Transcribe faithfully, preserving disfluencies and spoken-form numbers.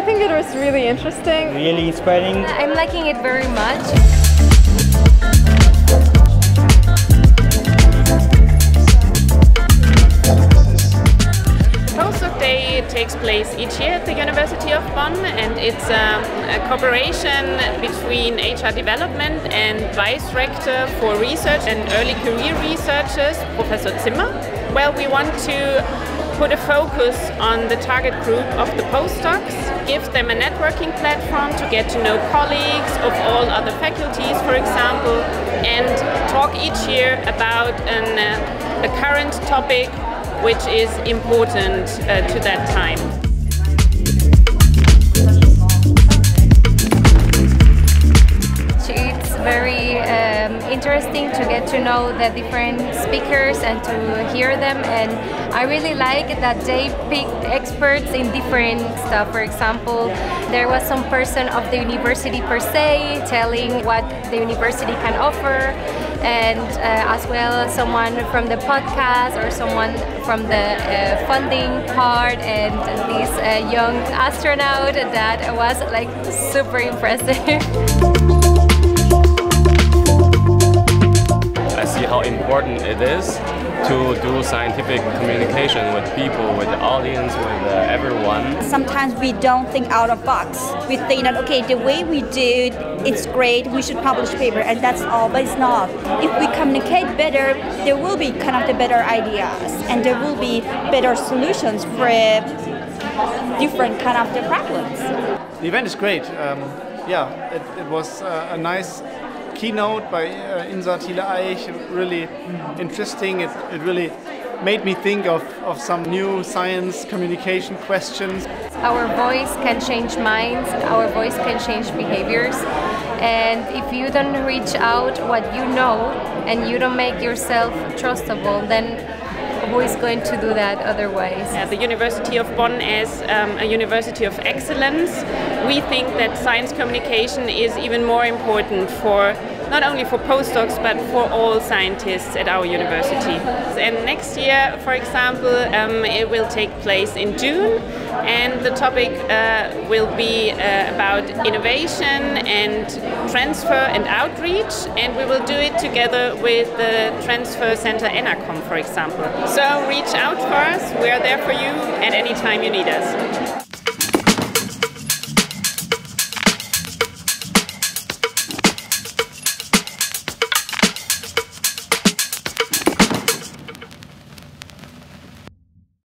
I think it was really interesting. Really inspiring. I'm liking it very much. Takes place each year at the University of Bonn, and it's um, a cooperation between H R development and Vice Rector for Research and Early Career Researchers, Professor Zimmer. Well, we want to put a focus on the target group of the postdocs, give them a networking platform to get to know colleagues of all other faculties, for example, and talk each year about an, uh, a current topic which is important uh, to that time. It's very um, interesting to get to know the different speakers and to hear them, and I really like that they picked experts in different stuff. For example, there was some person of the university per se telling what the university can offer, and uh, as well someone from the podcast or someone from the uh, funding part, and this uh, young astronaut that was like super impressive. I see how important it is to do scientific communication with people, with the audience, with uh, everyone. Sometimes we don't think out of box. We think that, okay, the way we do, it's great, we should publish paper, and that's all, but it's not. If we communicate better, there will be kind of the better ideas, and there will be better solutions for different kind of the problems. The event is great. Um, yeah, it, it was uh, a nice keynote by uh, Insa Thiele-Eich, really interesting. It, it really made me think of, of some new science communication questions. Our voice can change minds, our voice can change behaviors, and if you don't reach out what you know and you don't make yourself trustable, then who is going to do that otherwise? At the University of Bonn, as um, a university of excellence, we think that science communication is even more important for not only for postdocs but for all scientists at our university. And next year, for example, um, it will take place in June, and the topic uh, will be uh, about innovation and transfer and outreach, and we will do it together with the Transfer Center Enacom, for example. So reach out for us, we are there for you at any time you need us.